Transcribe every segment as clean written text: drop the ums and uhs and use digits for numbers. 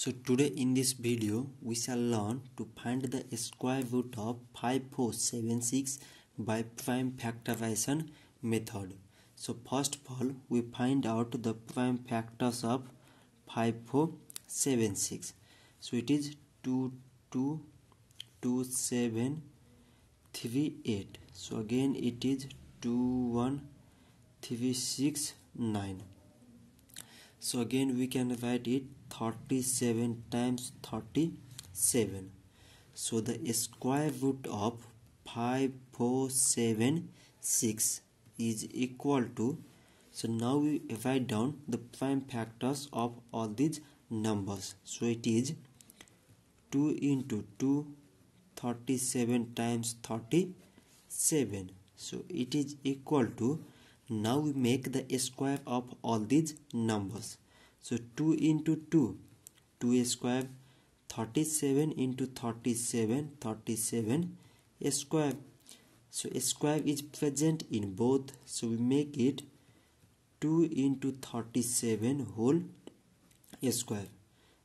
So today in this video we shall learn to find the square root of 5476 by prime factorization method. So first of all we find out the prime factors of 5476. So it is 2, 2, 2, 7, 3, 8. So again it is 2, 1, 3, 6, 9. So again we can write it 37 times 37. So the square root of 5476 is equal to, so now we write down the prime factors of all these numbers. So it is 2 into 2, 37 times 37. So it is equal to, now we make the square of all these numbers. So 2 into 2, 2 square, 37 into 37, 37 square. So square is present in both, so we make it 2 into 37 whole square.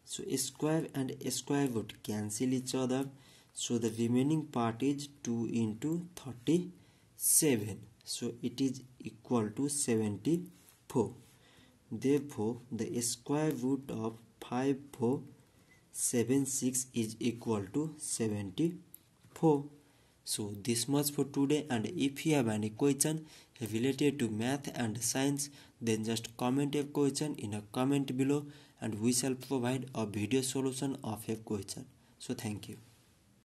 So square and square root cancel each other, so the remaining part is 2 into 37. So it is equal to 74. Therefore, the square root of 5476 is equal to 74. So this much for today, and if you have any question related to math and science, then just comment your question in a comment below and we shall provide a video solution of your question. So thank you.